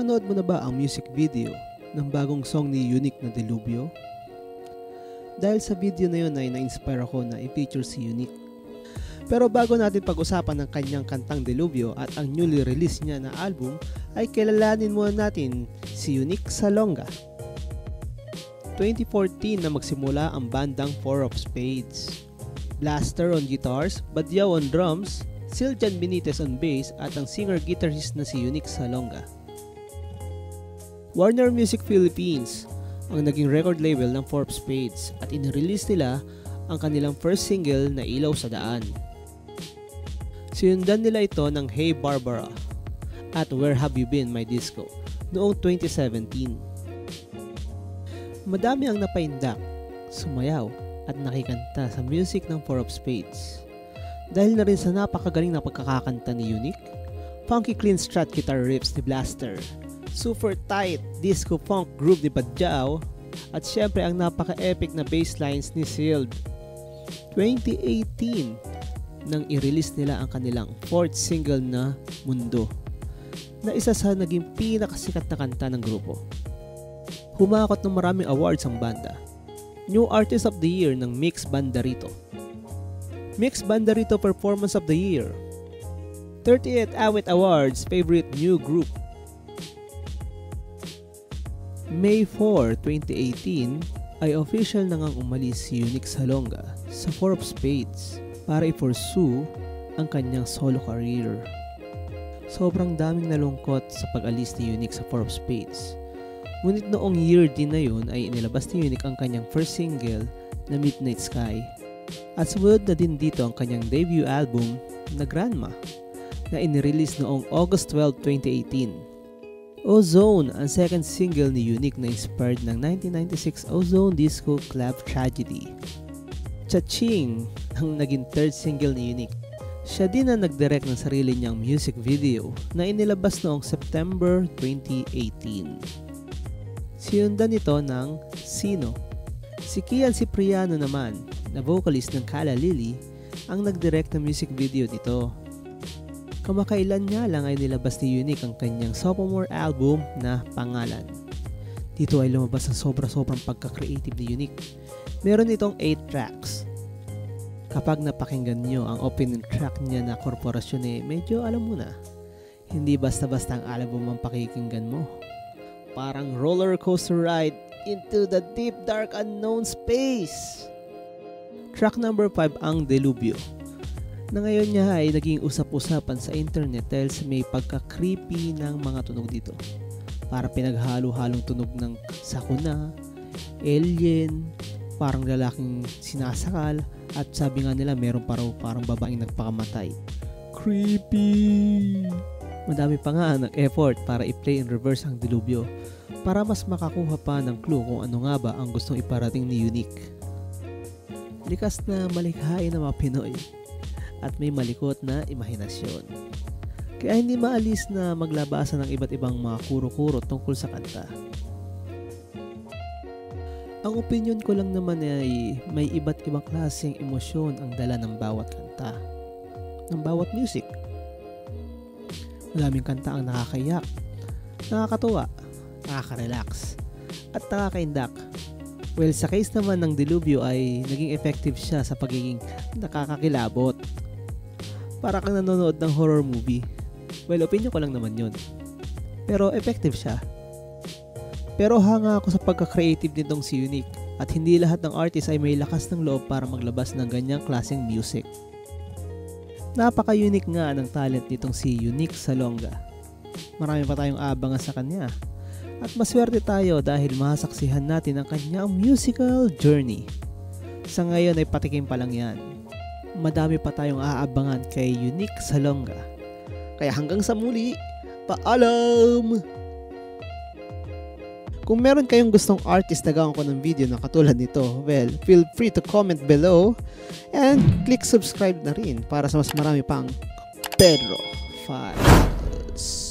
Napanood mo na ba ang music video ng bagong song ni Unique na Delubyo? Dahil sa video na yun ay na-inspire ako na i-feature si Unique. Pero bago natin pag-usapan ang kanyang kantang Delubyo at ang newly release niya na album, ay kilalanin muna natin si Unique Salonga. 2014 na magsimula ang bandang IV of Spades. Blaster on guitars, Badjao on drums, Siljan Benitez on bass at ang singer-guitarist na si Unique Salonga. Warner Music Philippines ang naging record label ng IV of Spades at in-release nila ang kanilang first single na Ilaw sa Daan. Sinundan nila ito ng Hey Barbara at Where Have You Been My Disco noong 2017. Madami ang napaindak, sumayaw at nakikanta sa music ng IV of Spades dahil na rin sa napakagaling na pagkakakanta ni Unique, funky clean strat guitar riffs ni Blaster, super tight disco funk groove ni Badjao at syempre ang napaka-epic na bass lines ni Silj. 2018 nang i-release nila ang kanilang fourth single na Mundo na isa sa naging pinakasikat na kanta ng grupo. Humakot ng maraming awards ang banda. New Artist of the Year ng Mix Bandarito, Mix Bandarito Performance of the Year, 38th Awit Awards Favorite New Group. May 4, 2018 ay official na ngang umalis si Unique Salonga sa IV of Spades para i-pursue ang kanyang solo career. Sobrang daming nalungkot sa pag-alis ni Unique sa IV of Spades. Ngunit noong year din na yun ay inilabas ni Unique ang kanyang first single na Midnight Sky. At sumunod na din dito ang kanyang debut album na Grandma na inirelease noong August 12, 2018. Ozone, ang second single ni Unique na inspired ng 1996 Ozone Disco Club Tragedy. Cha-ching, ang naging third single ni Unique. Siya din ang nagdirect ng sarili niyang music video na inilabas noong September 2018. Sinundan ito ng Sino. Si Kiel Cipriano naman, na vocalist ng Kala Lily, ang nagdirect ng music video nito. Kamakailan nga lang ay nilabas ni Unique ang kanyang sophomore album na Pangalan. Dito ay lumabas ang sobra-sobrang pagka-creative ni Unique. Meron itong 8 tracks. Kapag napakinggan nyo ang opening track niya na Korporasyon medyo alam mo na. Hindi basta-basta ang album ang pakikinggan mo. Parang roller coaster ride into the deep dark unknown space. Track number 5 ang Delubyo, na ngayon niya ay naging usap-usapan sa internet dahil may pagka-creepy ng mga tunog dito. Para pinaghalo-halong tunog ng sakuna, alien, parang lalaking sinasakal, at sabi nga nila meron parang babaeng nagpakamatay. Creepy! Madami pa nga nag-effort para i-play in reverse ang Delubyo para mas makakuha pa ng clue kung ano nga ba ang gustong iparating ni Unique. Likas na malikhain ng mga Pinoy at may malikot na imahinasyon. Kaya hindi maalis na maglabasan ng iba't ibang mga kuro-kuro tungkol sa kanta. Ang opinion ko lang naman ay may iba't ibang klaseng emosyon ang dala ng bawat kanta, ng bawat music. Maraming kanta ang nakakayak, nakakatuwa, nakaka-relax, at nakakaindak. Well, sa case naman ng Delubyo ay naging effective siya sa pagiging nakakakilabot. Para kang nanonood ng horror movie. Well, opinion ko lang naman yun. Pero effective siya. Pero hanga ako sa pagka-creative nitong si Unique at hindi lahat ng artist ay may lakas ng loob para maglabas ng ganyang klaseng music. Napaka-unique nga ng talent nitong si Unique Salonga. Marami pa tayong abangan sa kanya. At maswerte tayo dahil masaksihan natin ang kanyang musical journey. Sa ngayon ay patikim pa lang yan. Madami pa tayong aabangan kay Unique Salonga. Kaya hanggang sa muli, paalam! Kung meron kayong gustong artist na gawin ko ng video na katulad nito, well, feel free to comment below and click subscribe na rin para sa mas marami pang Pedro Files.